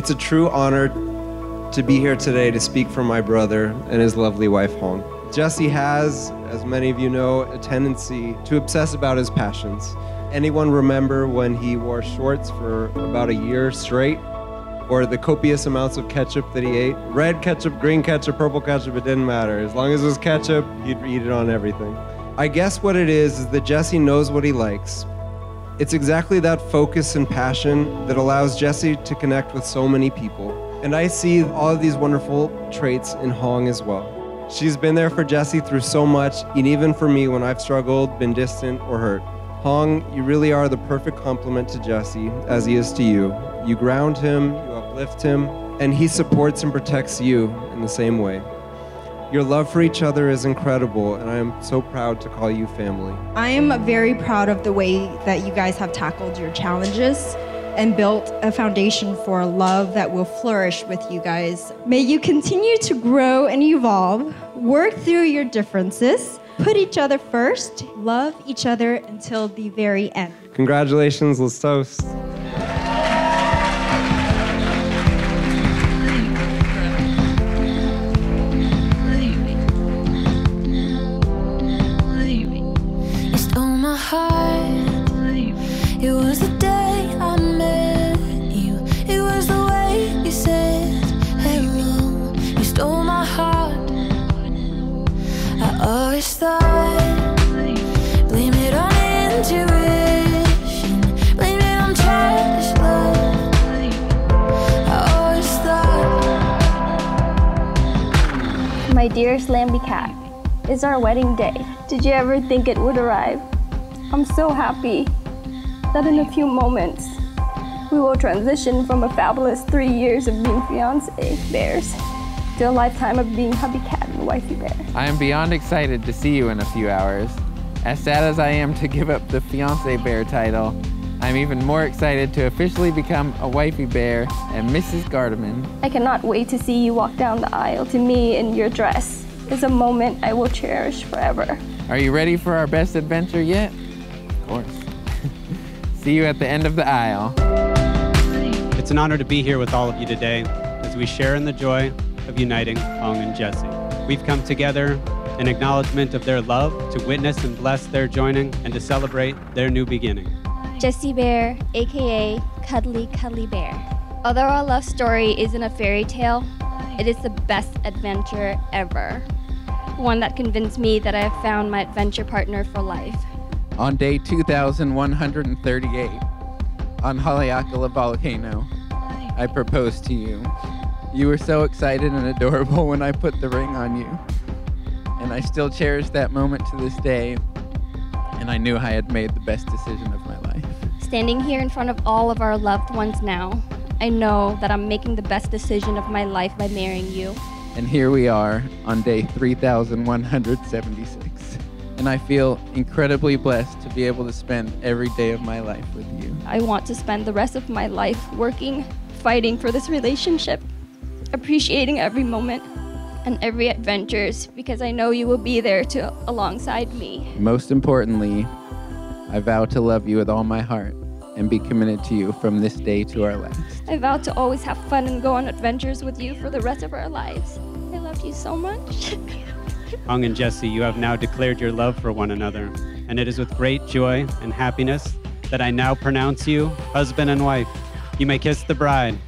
It's a true honor to be here today to speak for my brother and his lovely wife, Hong. Jesse has, as many of you know, a tendency to obsess about his passions. Anyone remember when he wore shorts for about a year straight? Or the copious amounts of ketchup that he ate? Red ketchup, green ketchup, purple ketchup, it didn't matter. As long as it was ketchup, he'd eat it on everything. I guess what it is that Jesse knows what he likes. It's exactly that focus and passion that allows Jesse to connect with so many people. And I see all of these wonderful traits in Hong as well. She's been there for Jesse through so much, and even for me when I've struggled, been distant, or hurt. Hong, you really are the perfect complement to Jesse, as he is to you. You ground him, you uplift him, and he supports and protects you in the same way. Your love for each other is incredible, and I am so proud to call you family. I am very proud of the way that you guys have tackled your challenges and built a foundation for a love that will flourish with you guys. May you continue to grow and evolve, work through your differences, put each other first, love each other until the very end. Congratulations, let's toast. I stole my heart, it was the day. Always thought, blame it on intuition, blame it on childish love. I always thought. My dearest Lambie Cat, it's our wedding day. Did you ever think it would arrive? I'm so happy that in a few moments, we will transition from a fabulous 3 years of being fiancé bears to a lifetime of being hubby cat and wifey bear. I am beyond excited to see you in a few hours. As sad as I am to give up the fiancé bear title, I'm even more excited to officially become a wifey bear and Mrs. Gardeman. I cannot wait to see you walk down the aisle to me in your dress. It's a moment I will cherish forever. Are you ready for our best adventure yet? Of course. See you at the end of the aisle. It's an honor to be here with all of you today as we share in the joy of uniting Hong and Jesse. We've come together in acknowledgement of their love, to witness and bless their joining, and to celebrate their new beginning. Jesse Bear, aka Cuddly Cuddly Bear. Although our love story isn't a fairy tale, it is the best adventure ever. One that convinced me that I have found my adventure partner for life. On day 2138, on Haleakala volcano, I proposed to you. You were so excited and adorable when I put the ring on you. And I still cherish that moment to this day. And I knew I had made the best decision of my life. Standing here in front of all of our loved ones now, I know that I'm making the best decision of my life by marrying you. And here we are on day 3176. And I feel incredibly blessed to be able to spend every day of my life with you. I want to spend the rest of my life working, fighting for this relationship, appreciating every moment and every adventures, because I know you will be there to alongside me. Most importantly, I vow to love you with all my heart and be committed to you from this day to our last. I vow to always have fun and go on adventures with you for the rest of our lives. I love you so much. Hong and Jesse, you have now declared your love for one another, and it is with great joy and happiness that I now pronounce you husband and wife. You may kiss the bride.